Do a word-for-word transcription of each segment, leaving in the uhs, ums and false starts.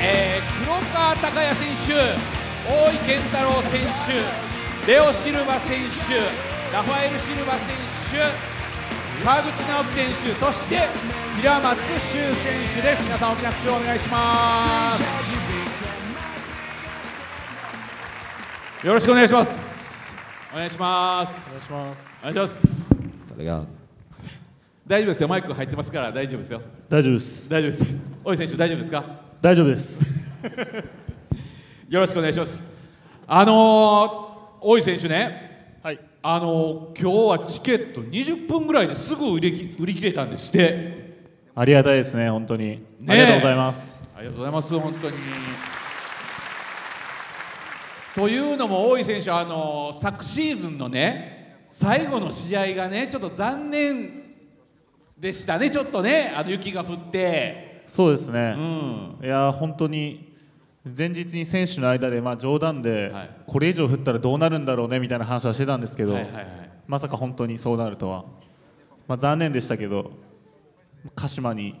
えー、黒川貴也選手、大井健太郎選手、レオ・シルバ選手、ラファエル・シルバ選手、川口直樹選手、そして平松修選手です。皆さん大きな拍手をお願いします。よろしくお願いします。お願いします。お願いします。誰が大丈夫ですよ、マイク入ってますから大丈夫ですよ。大丈夫です。大丈夫です。大井選手大丈夫ですか？大丈夫ですよろしくお願いします。あのー、大井選手ね、はい、あのー、今日はチケットにじゅっぷんぐらいですぐ売り、売り切れたんですって。ありがたいですね、本当にね。ありがとうございます。ありがとうございます、本当にというのも大井選手、あのー、昨シーズンのね最後の試合がねちょっと残念でしたね。ちょっとね、あの雪が降って。そうですね。うん、いや本当に前日に選手の間でまあ冗談で、はい、これ以上降ったらどうなるんだろうねみたいな話はしてたんですけど、まさか本当にそうなるとは、まあ、残念でしたけど、鹿島に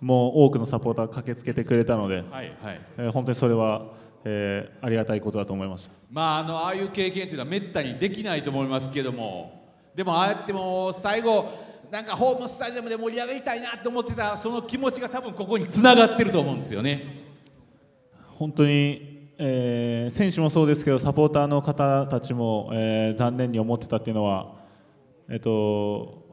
もう多くのサポーターが駆けつけてくれたので、はいはい、えー、本当にそれは、えー、ありがたいことだと思いました。まああのああいう経験というのはめったにできないと思いますけども、でもああやっても最後。なんかホームスタジアムで盛り上がりたいなと思ってたその気持ちが多分ここにつながってると思うんですよね。本当に、えー、選手もそうですけどサポーターの方たちも、えー、残念に思ってたっていうのは、えー、と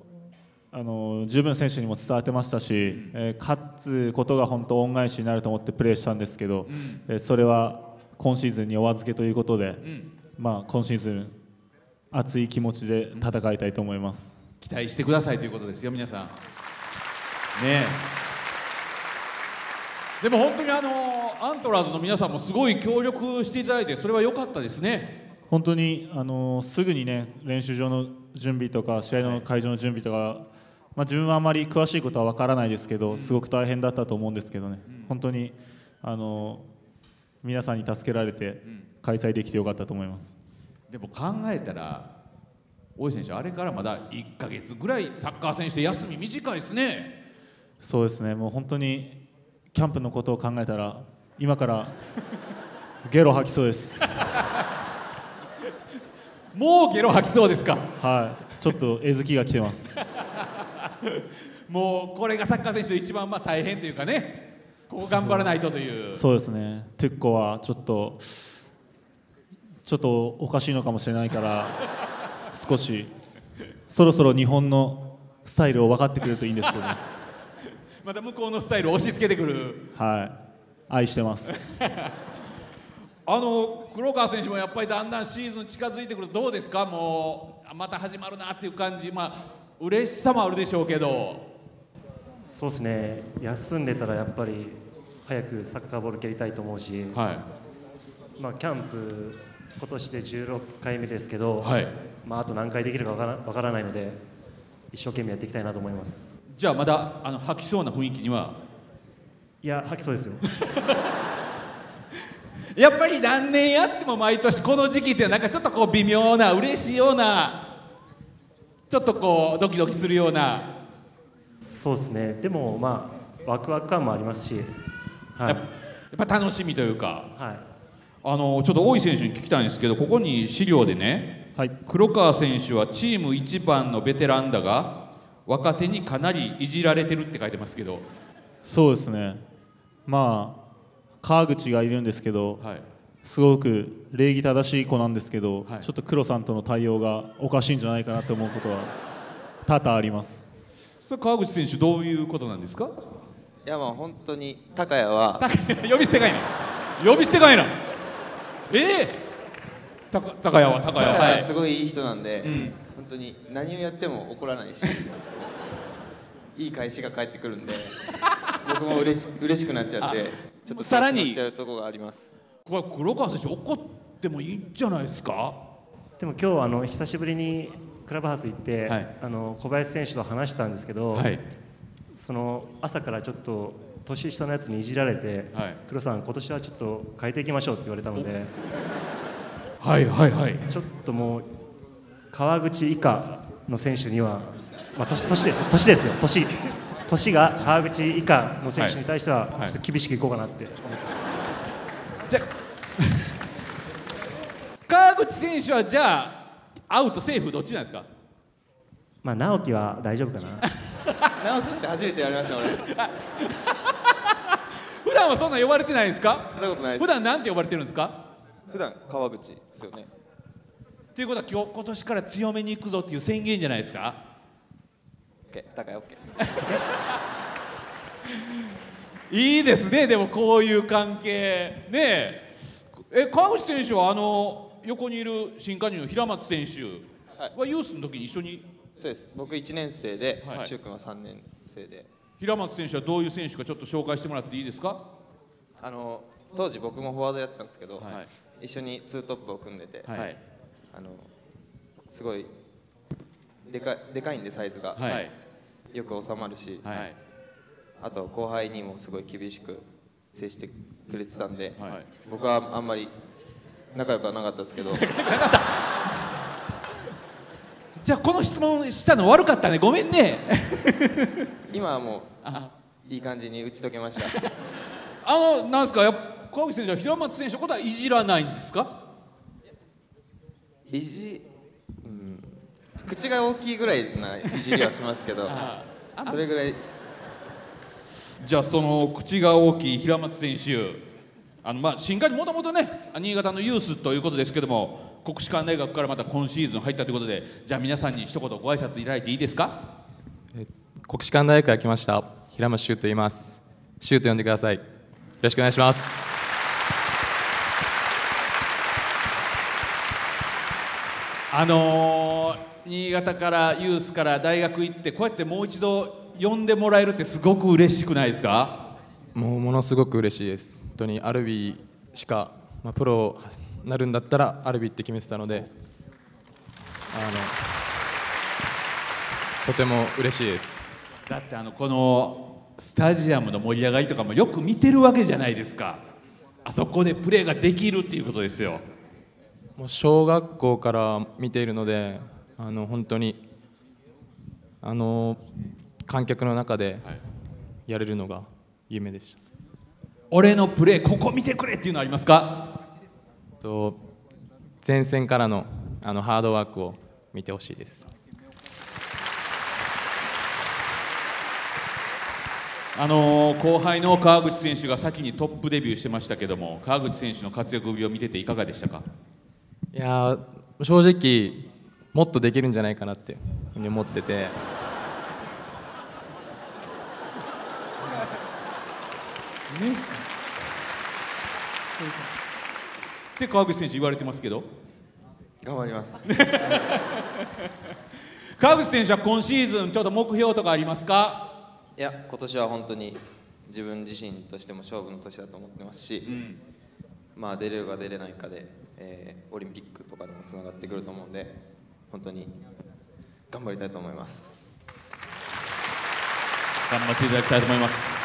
あの十分選手にも伝わってましたし、うん、えー、勝つことが本当恩返しになると思ってプレーしたんですけど、うん、えー、それは今シーズンにお預けということで、うん、まあ、今シーズン熱い気持ちで戦いたいと思います。うん、期待してくださいということですよ、皆さん。ねえ、でも本当にあのアントラーズの皆さんもすごい協力していただいて、それは良かったですね。本当にあのすぐにね練習場の準備とか試合の会場の準備とか、はい、まあ、自分はあまり詳しいことは分からないですけど、うん、すごく大変だったと思うんですけどね、うん、本当にあの皆さんに助けられて開催できてよかったと思います。でも考えたら大井選手、あれからまだいっかげつぐらいサッカー選手で休み短いですね。そうですね、もう本当にキャンプのことを考えたら今からゲロ吐きそうですもうゲロ吐きそうですか？はい、ちょっと絵付きが来てますもうこれがサッカー選手の一番まあ大変というかね、ここ頑張らないとという。そうですね、トゥッコはちょっとちょっとおかしいのかもしれないから少しそろそろ日本のスタイルを分かってくれるといいんですけど、ね、また向こうのスタイルを押し付けてくる。はい、愛してますあの黒川選手もやっぱりだんだんシーズン近づいてくるとどうですか？もうまた始まるなっていう感じ、まあ嬉しさもあるでしょうけど。そうですね、休んでたらやっぱり早くサッカーボール蹴りたいと思うし、はい、まあキャンプ今年でじゅうろっかいめですけど、はい、まあ、あと何回できるかわから、わからないので一生懸命やっていきたいなと思います。じゃあまだあの吐きそうな雰囲気には？いや、吐きそうですよやっぱり何年やっても毎年この時期ってなんかちょっとこう微妙な嬉しいようなちょっとこうドキドキするような。そうですね、でもまあワクワク感もありますし、はい、やっぱ楽しみというか、はい、あのちょっと大井選手に聞きたいんですけど、ここに資料でね、はい、黒川選手はチーム一番のベテランだが若手にかなりいじられてるって書いてますけど。そうですね、まあ川口がいるんですけど、はい、すごく礼儀正しい子なんですけど、はい、ちょっと黒さんとの対応がおかしいんじゃないかなと思うことは多々あります。それ川口選手どういうことなんですか？いや、まあ本当に高谷は呼び捨てかいな、呼び捨てかいな。ええ、たか、高谷は高谷はすごいいい人なんで、うん、本当に何をやっても怒らないしいい返しが返ってくるんで僕もうれし嬉しくなっちゃってちょっとさらにちゃうところがあります。これ黒川選手怒ってもいいんじゃないですか？でも今日あの久しぶりにクラブハウス行って、はい、あの小林選手と話したんですけど、はい、その朝からちょっと年下のやつにいじられて、はい、黒さん今年はちょっと変えていきましょうって言われたのではいはいはい、ちょっともう川口以下の選手には、まあ、年、年です、年ですよ、年年が川口以下の選手に対しては、はいはい、ちょっと厳しくいこうかなって思ってます。じゃ川口選手はじゃあアウトセーフどっちなんですか？まあ直樹は大丈夫かな。直樹って初めてやりました俺。普段はそんな呼ばれてないんですか？そんなことないです。普段なんて呼ばれてるんですか？普段川口ですよね。ということは今日今年から強めに行くぞっていう宣言じゃないですか？オッケー、高いオッケー。いいですねでもこういう関係ねえ。え川口選手はあの横にいる新加入の平松選手はユースの時に一緒に。そうです。僕いちねん生で、しゅう君はさんねん生で。平松選手はどういう選手かちょっと紹介してもらっていいですか？あの当時僕もフォワードやってたんですけど、はい、一緒にツートップを組んでて、はい、あのすごいでか、でかいんでサイズが、はい、よく収まるし、はい、あと後輩にもすごい厳しく接してくれてたんで、はい、僕はあんまり仲良くはなかったですけど。じゃあこの質問したの悪かったね、ごめんね。今はもういい感じに打ち解けました。あのなんですか、やっぱ川口選手は平松選手のことはいじらないんですか？いじ、うん、口が大きいぐらいないじりはしますけど、それぐらい。じゃあその口が大きい平松選手、あのまあ新加入もともとね新潟のユースということですけども。国士舘大学からまた今シーズン入ったということで、じゃあ皆さんに一言ご挨拶いただいていいですか？え国士舘大学から来ました平松修と言います。修と呼んでください。よろしくお願いします。あのー、新潟からユースから大学行ってこうやってもう一度呼んでもらえるってすごく嬉しくないですか？もうものすごく嬉しいです。本当にアルビーしか、まあ、プロなるんだったらアルビって決めてたので、あのとても嬉しいです。だってあのこのスタジアムの盛り上がりとかもよく見てるわけじゃないですか。あそこでプレーができるっていうことですよ。もう小学校から見ているので、あの本当にあの観客の中でやれるのが夢でした、はい、俺のプレーここ見てくれっていうのありますか？と前線からの、あのハードワークを見てほしいです。あの後輩の川口選手が先にトップデビューしてましたけども、川口選手の活躍ぶりを見てていかがでしたか？いや正直もっとできるんじゃないかなって思っててねって川口選手言われてますけど、頑張ります川口選手は今シーズンちょっと目標とかありますか？いや今年は本当に自分自身としても勝負の年だと思ってますし、うん、まあ出れるか出れないかで、えー、オリンピックとかでもつながってくると思うんで本当に頑張りたいと思います。頑張っていただきたいと思います。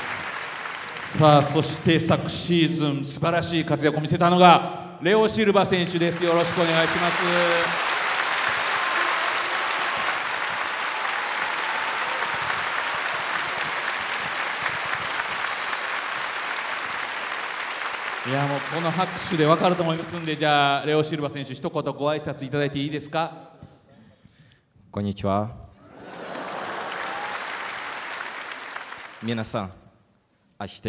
さあそして昨シーズン素晴らしい活躍を見せたのがレオシルバ選手です。よろしくお願いします。いやもうこの拍手で分かると思いますんで、じゃあレオシルバ選手一言ご挨拶いただいていいですか？こんにちは皆さん、明日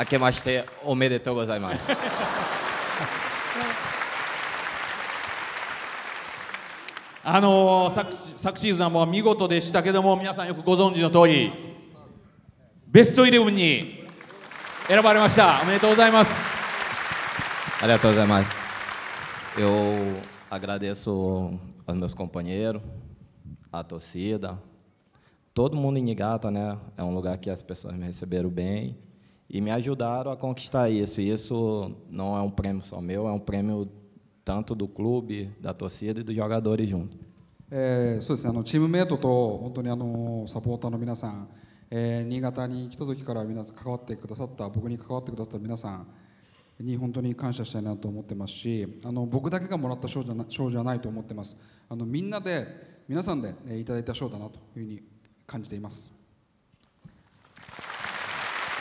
明けましておめでとうございますあのー、昨, 昨シーズンはもう見事でしたけども、皆さんよくご存知の通りベストイレブンに選ばれました。おめでとうございます。ありがとうございます。Eu agradeço aos meus companheiros, a torcida, todo mundo em Niigata, né? É um lugar que as pessoas me receberam bem.E me ajudaram a conquistar isso. E isso não é um prêmio só meu, é um prêmio tanto do clube, da torcida e dos jogadores juntos. É, so, あのチームメイトと本当にあのサポーターの皆さん、えー、新潟に来た時から皆さん関わってくださった、僕に関わってくださった皆さんに本当に感謝したいなと思ってますし、あの僕だけがもらった賞じゃな、賞じゃないと思ってます。あのみんなで皆さんでいただいた賞だなというふうに感じています。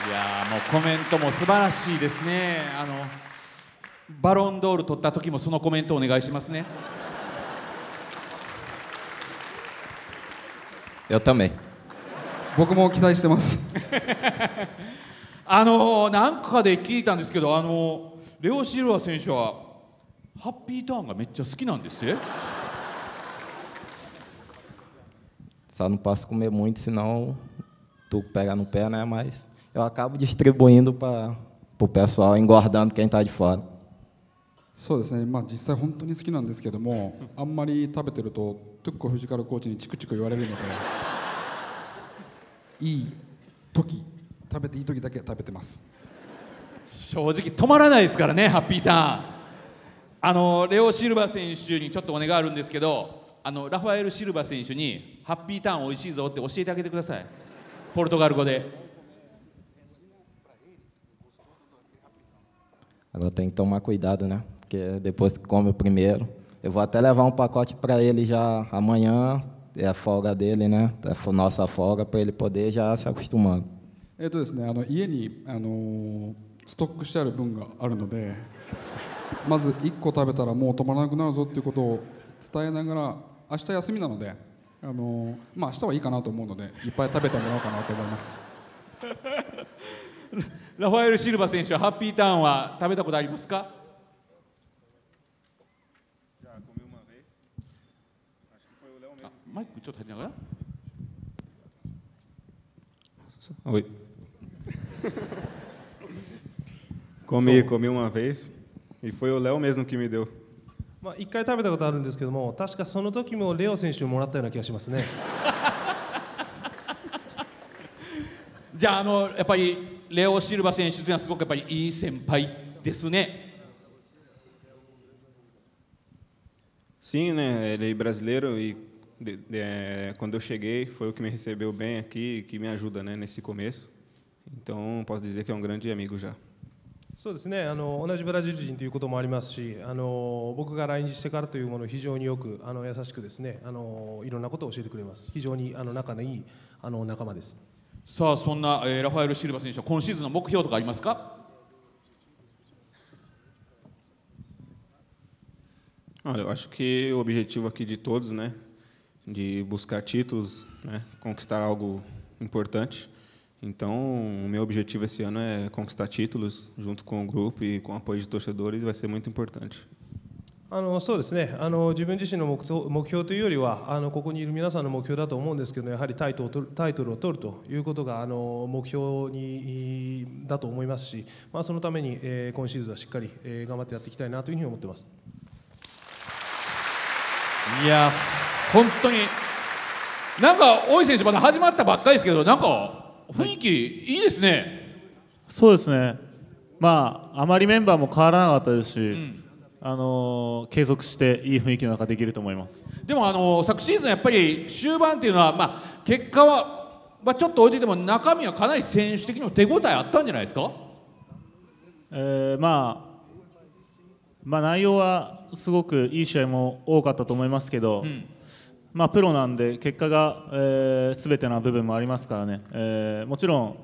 いやー、もうコメントも素晴らしいですね。あのバロンドール取った時もそのコメントお願いしますね。やっため。僕も期待してます。あのなんかで聞いたんですけど、あのレオ・シルバ選手はハッピーターンがめっちゃ好きなんですよ。Só não posso comer muito, senão tu pega no pé, né? Mas eu acabo distribuindo para o pessoal, engordando quem está de fora. そうですね。まあ実際本当に好きなんですけども、あんまり食べてるとトゥッコフジカルコーチにチクチク言われるので、いい時、食べていい時だけ食べてます。正直止まらないですからね、ハッピーターン。あのレオ・シルバ選手にちょっとお願いあるんですけど、あのラファエル・シルバ選手にハッピーターンおいしいぞって教えてあげてください。ポルトガル語で。Agora tem que tomar cuidado, né? Porque depois que come o primeiro, eu vou até levar um pacote para ele já amanhã. É a folga dele, né? É a nossa folga para ele poder já se acostumando. É, então, né? あの家にあのストックしてある分があるので、まずいっこ食べたらもう止まらなくなるぞっていうことを伝えながら、明日休みなので、あのまあ明日はいいかなと思うので、いっぱい食べてもらおうかなと思います。ラファエル・シルバ選手はハッピーターンは食べたことありますか？マイクちょっと入りながら。Oi. Comi, comi uma vez e foi o Léo mesmo que me deu. まあ一回食べたことあるんですけども、確かその時もレオ選手にもらったような気がしますね。じゃあ、あのやっぱりレオ・シルバ選手というのはすごくやっぱりいい先輩ですね。Sim, né? Ele é brasileiro e de, de, quando eu cheguei foi o que me recebeu bem aqui, que me ajuda, né, nesse começo. Então posso dizer que é um grande amigo já. そうですね。あの同じブラジル人ということもありますし、あの僕が来日してからというものを非常によくあの優しくですね、あのいろんなことを教えてくれます。非常にあの仲のいいあの仲間です。さあ、そんな、えー、ラファエル・シルバ選手は今シーズンの目標とかありますか？Olha, eu acho que o objetivo aqui de todos, né, de buscar títulos, né, conquistar algo importante. Então, o meu objetivo esse ano é conquistar títulos junto com o grupo e com o apoio de torcedores, vai ser muito importante.あのそうですね、あの自分自身の目標、目標というよりはあのここにいる皆さんの目標だと思うんですけど、やはりタイトルを取る、タイトルを取るということがあの目標にだと思いますし、まあ、そのために、えー、今シーズンはしっかり、えー、頑張ってやっていきたいなというふうに思ってます。いや本当になんか大井選手まだ始まったばっかりですけど、なんか雰囲気いいですね。はい、そうですね、まああまりメンバーも変わらなかったですし、うん、あの継続していい雰囲気の中できると思います。でもあの昨シーズンやっぱり終盤というのは、まあ、結果は、まあ、ちょっと置いていても中身はかなり選手的にも手応えあったんじゃないですか？えー、まあ、まあ内容はすごくいい試合も多かったと思いますけど、うん、まあ、プロなんで結果が、えー、全ての部分もありますからね、えー、もちろん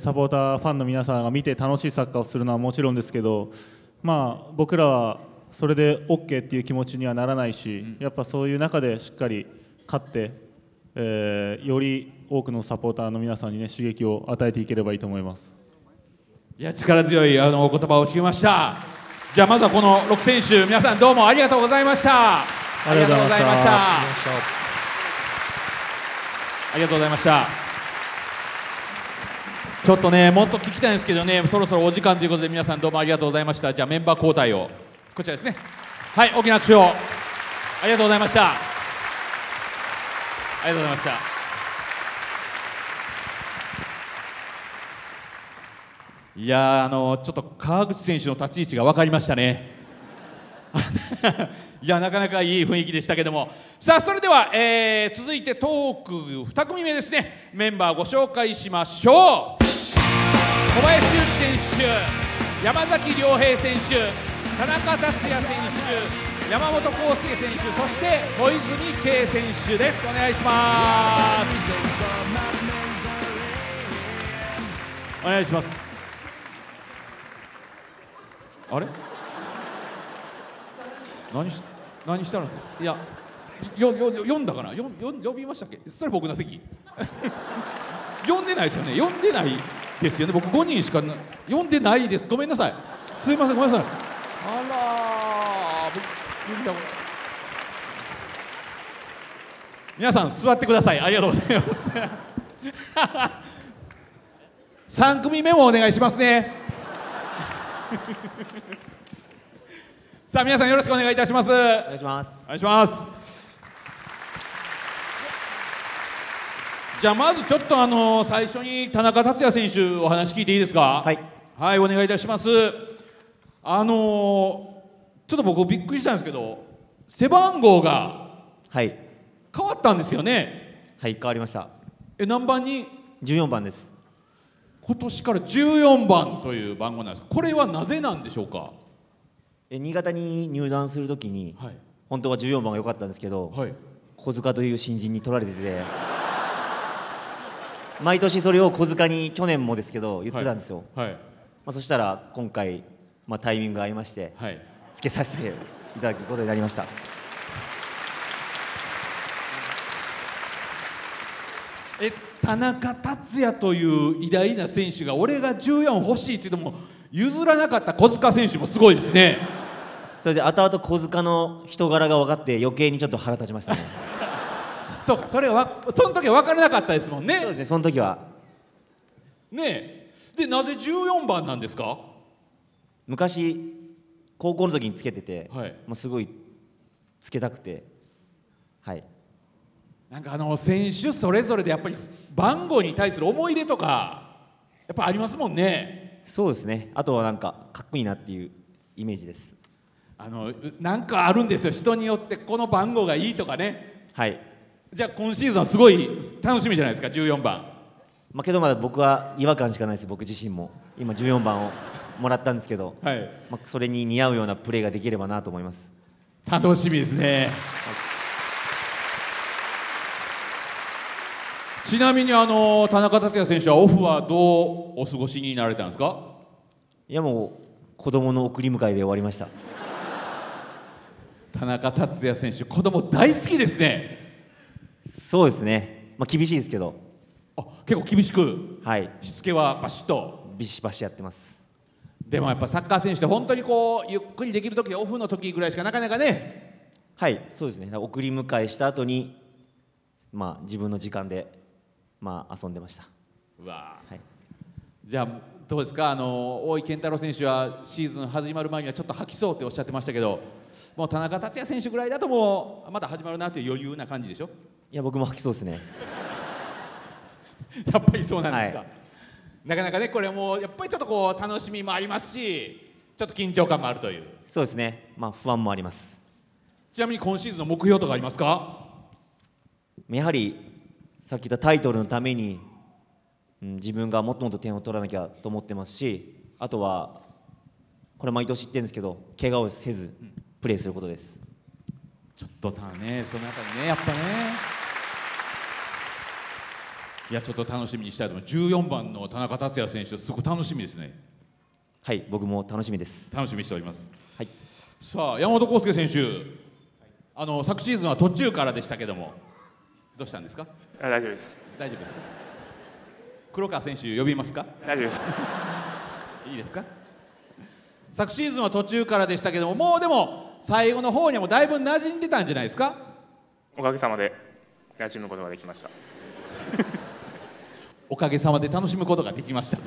サポーターファンの皆さんが見て楽しいサッカーをするのはもちろんですけど、まあ、僕らはそれで OK っていう気持ちにはならないし、うん、やっぱそういう中でしっかり勝って、えー、より多くのサポーターの皆さんに、ね、刺激を与えていければいいと思います。いや、力強いあのお言葉を聞きました。じゃあまずはこのろく選手、皆さんどうもありがとうございました。ありがとうございました。ありがとうございました。ちょっとね、もっと聞きたいんですけどね、そろそろお時間ということで、皆さんどうもありがとうございました。じゃあメンバー交代を、こちらですね。はい、大きな拍手を。ありがとうございました。ありがとうございました。いやー、あのちょっと川口選手の立ち位置が分かりましたね。いや、なかなかいい雰囲気でしたけども、さあそれでは、えー、続いてトークに組目ですね。メンバーご紹介しましょう。小林優希選手、山崎亮平選手、田中達也選手、山本康介選手、そして小泉圭選手です。お願いします。お願いします。あれ何し、何したんですか。いや、よよ読んだかな、よよ呼びましたっけ。それ僕の席呼んでないですよね。呼んでないですよね。僕ごにんしか呼んでないです。ごめんなさい。すいません、ごめんなさい。あらー、皆さん座ってください。ありがとうございますさんくみめもお願いしますねさあ皆さん、よろしくお願いいたします。お願いします。お願いします。じゃあまずちょっとあの最初に田中達也選手、お話聞いていいですか。はい、はい、お願いいたします。あのちょっと僕びっくりしたんですけど、背番号がはい変わったんですよね。はい、変わりました。え、何番に？じゅうよんばんです。今年からじゅうよんばんという番号なんです。これはなぜなんでしょうか。え、新潟に入団するときに、はい、本当はじゅうよんばんが良かったんですけど、はい、小塚という新人に取られてて毎年それを小塚に、去年もですけど言ってたんですよ、はいはい。まあ、そしたら今回、まあ、タイミングが合いまして、はい、つけさせていただくことになりましたえ、田中達也という偉大な選手が、俺がじゅうよん欲しいって言っても譲らなかった小塚選手もすごいですねそれで後々小塚の人柄が分かって余計にちょっと腹立ちましたねそうか、それはその時は分からなかったですもんね。そうですね、その時はねえ。で、なぜじゅうよんばんなんですか。昔高校の時につけてて、はい、もうすごいつけたくて、はい、なんかあの選手それぞれでやっぱり番号に対する思い入れとかやっぱありますもんね。そうですね。あとはなんかかっこいいなっていうイメージです。あのなんかあるんですよ、人によって。この番号がいいとかね。はい。じゃあ今シーズンはすごい楽しみじゃないですか、じゅうよんばん。まあ、けどまだ僕は違和感しかないです。僕自身も今じゅうよんばんをもらったんですけど、はい、まあ、それに似合うようなプレーができればなと思います。楽しみですね、はい。ちなみにあの田中達也選手はオフはどうお過ごしになられたんですか。いや、もう子供の送り迎えで終わりました田中達也選手、子供大好きですね。そうですね、まあ、厳しいですけど。あ、結構厳しく、はい、しつけはバシッとビシバシやってます。でもやっぱサッカー選手って本当にこうゆっくりできる時、オフの時ぐらいしかなかなかね。はい、そうですね。送り迎えした後に、まあ、自分の時間で、まあ、遊んでました。うわ、はい、じゃあどうですか。あの大井健太郎選手はシーズン始まる前にはちょっと吐きそうっておっしゃってましたけど、もう田中達也選手ぐらいだともうまだ始まるなという余裕な感じでしょ。いや、僕も吐きそうですねやっぱりそうなんですか、はい。なかなかね、これもやっぱりちょっとこう楽しみもありますし、ちょっと緊張感もあるという。そうですね、まあ、不安もあります。ちなみに今シーズンの目標とかありますか。やはりさっき言ったタイトルのために、うん、自分がもっともっと点を取らなきゃと思ってますし、あとはこれ毎年言ってるんですけど、怪我をせずプレーすることです、うん。ちょっとたね、そのあたりね、やっぱね、いや、ちょっと楽しみにしたいと思います。じゅうよんばんの田中達也選手、すごく楽しみですね。はい、僕も楽しみです。楽しみにしております、はい。さあ山本康介選手、はい、あの昨シーズンは途中からでしたけども、どうしたんですか。大丈夫です。大丈夫ですか。黒川選手呼びますか。大丈夫ですいいですか。昨シーズンは途中からでしたけども、もうでも最後の方にもだいぶ馴染んでたんじゃないですか。おかげさまで馴染むことができましたおかげさまで楽しむことができました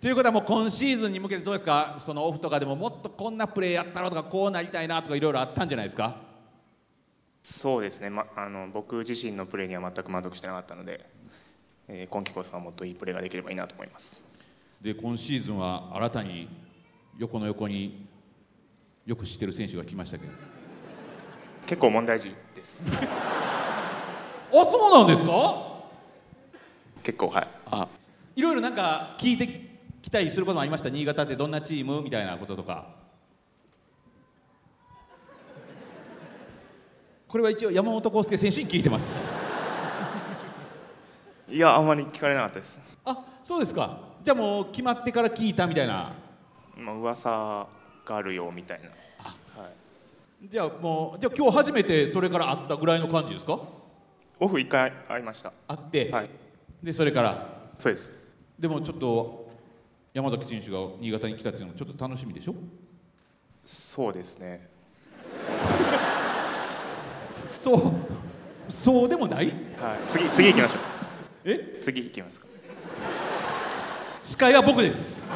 ということは、もう今シーズンに向けてどうですか。そのオフとかでももっとこんなプレーやったろうとか、こうなりたいなとかいろいろあったんじゃないですか。そうですね、ま、あの僕自身のプレーには全く満足してなかったので、えー、今季こそはもっといいプレーができればいいなと思います。で、今シーズンは新たに横の横によく知ってる選手が来ましたけど、結構問題児ですあ、そうなんですか。結構、はい。あ、いろいろなんか聞いてきたりすることもありました。新潟ってどんなチームみたいなこととか。これは一応山本康介選手に聞いてますいや、あんまり聞かれなかったです。あ、そうですか。じゃあもう決まってから聞いたみたいな。まあ噂があるよみたいな。あ、はい、じゃあもうじゃあ今日初めてそれから会ったぐらいの感じですか？オフいっかい会いました。会って、はい、でそれからそうです。でもちょっと山崎選手が新潟に来たっていうのもちょっと楽しみでしょ？そうですねそうそうでもない、はい、次次行きましょうえ次行きますか？司会は僕です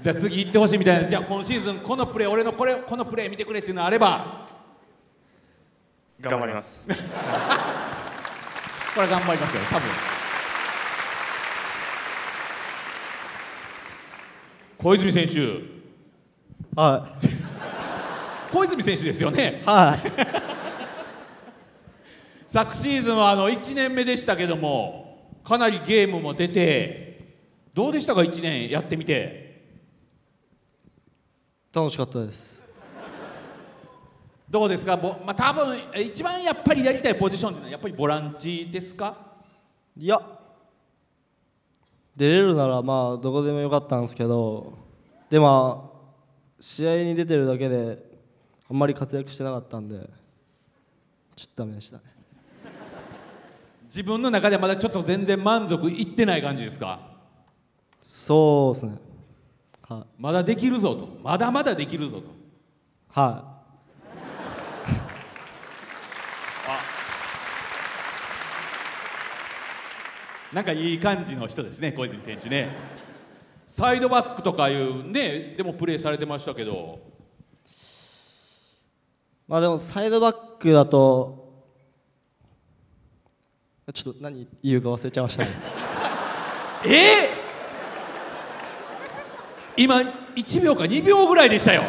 じゃあ次行ってほしいみたいな。じゃあ今シーズンこのプレー、俺のこれこのプレー見てくれっていうのあれば頑張りますこれ頑張りますよ多分。小泉選手、はい小泉選手ですよね。はい昨シーズンはあのいちねんめでしたけども、かなりゲームも出てどうでしたか？いちねんやってみて楽しかったです。どうですか？ぼ、まあ、多分一番やっぱりやりたいポジションっていうのはやっぱりボランチですか？いや、出れるならまあどこでもよかったんですけど、でも試合に出てるだけであんまり活躍してなかったんでちょっとダメでしたね。自分の中でまだちょっと全然満足いってない感じですか？そうですね、はい、まだできるぞと、まだまだできるぞと。はいあ、なんかいい感じの人ですね小泉選手ねサイドバックとかいうね、でもプレーされてましたけど。まあでもサイドバックだとちょっと何言うか忘れちゃいましたねえー、今いちびょうかにびょうぐらいでしたよ。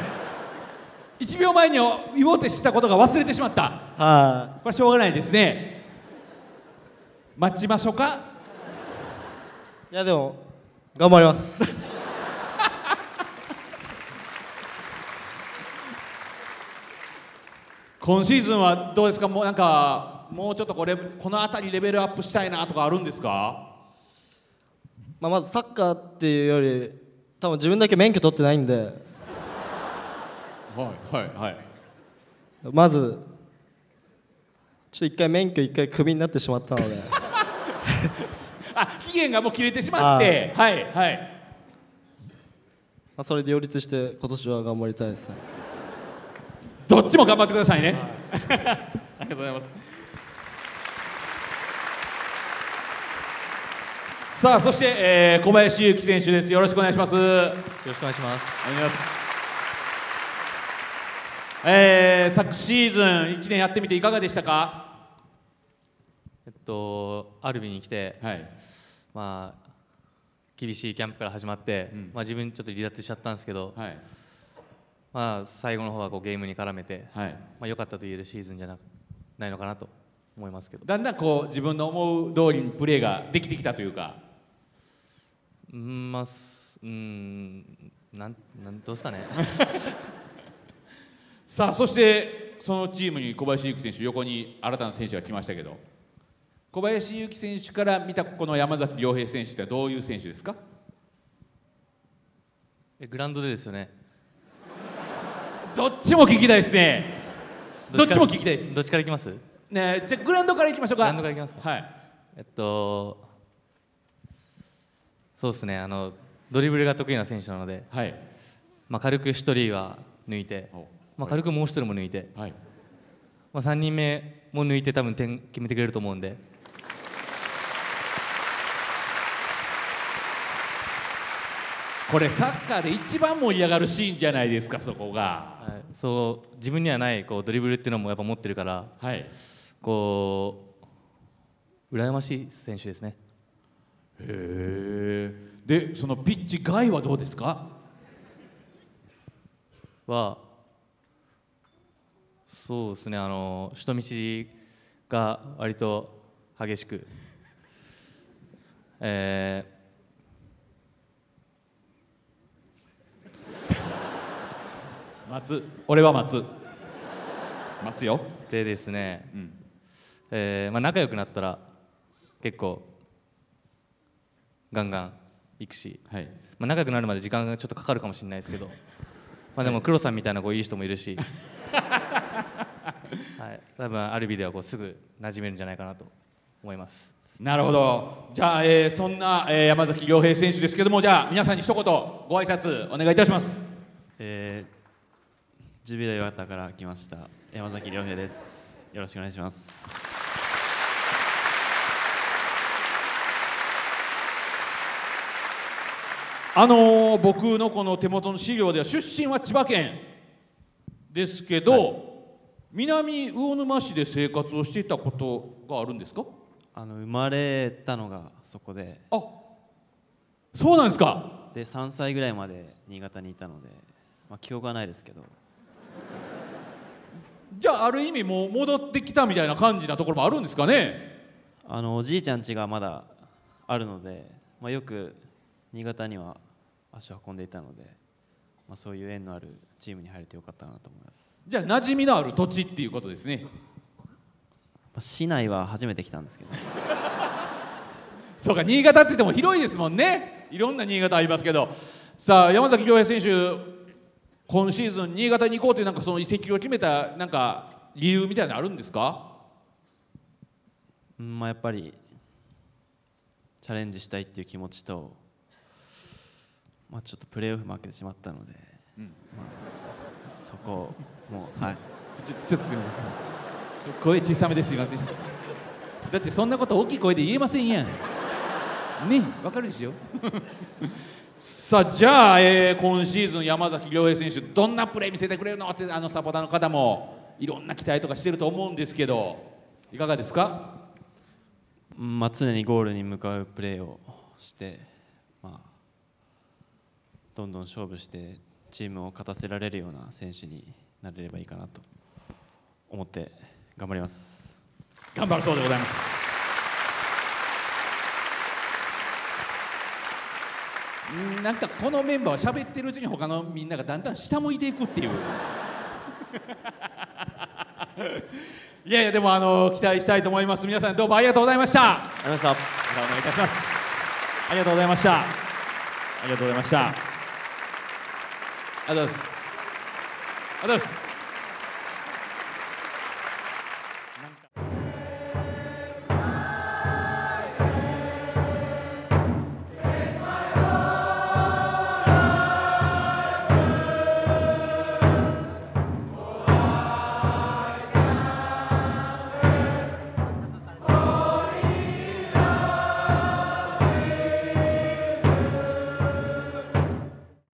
いちびょうまえに言おうとしたことが忘れてしまった。はい、これしょうがないですね。待ちましょうか。いやでも頑張ります今シーズンはどうですか？もうなんかもうちょっとこれこの辺りレベルアップしたいなとかあるんですか？まあまずサッカーっていうより多分自分だけ免許取ってないんではいはいはい、まずちょっと一回免許一回クビになってしまったのであ、期限がもう切れてしまってはいはい、まあ、それで両立して今年は頑張りたいですね。どっちも頑張ってくださいね、はい、ありがとうございます。さあそして、えー、小林優希選手です。よろしくお願いします。よろしくお願いします。えー、昨シーズンいちねんやってみていかがでしたか？えっとアルビに来て、はい、まあ厳しいキャンプから始まって、うん、まあ自分ちょっと離脱しちゃったんですけど、はい、まあ最後の方はこうゲームに絡めて、はい、まあ良かったと言えるシーズンじゃな、ないのかなと思いますけど、だんだんこう自分の思う通りにプレーができてきたというか。うん、まあ、うん、なん、なん、どうですかね。さあ、そして、そのチームに小林優希選手、横に新たな選手が来ましたけど。小林優希選手から見た、この山崎亮平選手ってどういう選手ですか？え、グラウンドでですよね。どっちも聞きたいですね。どっちも聞きたいです。どっちから行きます？ね、じゃあグラウンドから行きましょうか。グラウンドから行きますか。はい。えっと。そうですね、あのドリブルが得意な選手なので、はい、まあ、軽くひとりは抜いて、まあ、軽くもうひとりも抜いて、はい、まあ、さんにんめも抜いて多分点決めてくれると思うんでこれサッカーで一番盛り上がるシーンじゃないですかそこが、はい、そう自分にはないこうドリブルっていうのもやっぱ持ってるから、はい、こう羨ましい選手ですね。へー。で、そのピッチ外はどうですか？は、そうですね、あの人見知りが割と激しく、えー、待つ、俺は待つ待つよでですね、うん、えーまあ、仲良くなったら結構ガンガン行くし、はい、まあ、仲良くなるまで時間がちょっとかかるかもしれないですけどまあでも黒さんみたいなこういい人もいるしはい、多分アルビではこうすぐ馴染めるんじゃないかなと思います。なるほど。じゃあ、えー、そんな、えー、山崎亮平選手ですけども、じゃあ皆さんに一言ご挨拶お願いいたします。えー、ジュビロ磐田から来ました山崎亮平です。よろしくお願いします。あのー、僕のこの手元の資料では出身は千葉県ですけど、はい、南魚沼市で生活をしていたことがあるんですか？あの生まれたのがそこで、あ、そうなんですか。でさんさいぐらいまで新潟にいたので、まあ、記憶はないですけどじゃあある意味もう戻ってきたみたいな感じなところもあるんですかね。あのおじいちゃん家がまだあるので、まあ、よく新潟には足を運んでいたので、まあ、そういう縁のあるチームに入れてよかったなと思います。じゃあ馴染みのある土地っていうことですね。市内は初めて来たんですけどそうか、新潟って言っても広いですもんね。いろんな新潟ありますけど。さあ山崎亮平選手、今シーズン新潟に行こうというなんかその移籍を決めたなんか理由みたいなのあるんですか？うん、まあ、やっぱりチャレンジしたいっていう気持ちと、まあ、ちょっとプレーオフ負けてしまったので、うん、まあ、そこもうはいちょ、ちょっとすいません、声小さめですいません。だってそんなこと大きい声で言えませんやんね、わかるでしょさあじゃあ、えー、今シーズン山崎亮平選手どんなプレー見せてくれるのってあのサポーターの方もいろんな期待とかしてると思うんですけど、いかがですか？まあ、常にゴールに向かうプレーをして、まあ、どんどん勝負してチームを勝たせられるような選手になれればいいかなと思って頑張ります。頑張るそうでございます。なんかこのメンバーは喋ってるうちに他のみんながだんだん下向いていくっていういやいや、でもあの期待したいと思います。皆さんどうもありがとうございました。ありがとうございました。お願いいたします。ありがとうございました。ありがとうございました。ありがとうございます。ありがとうございます。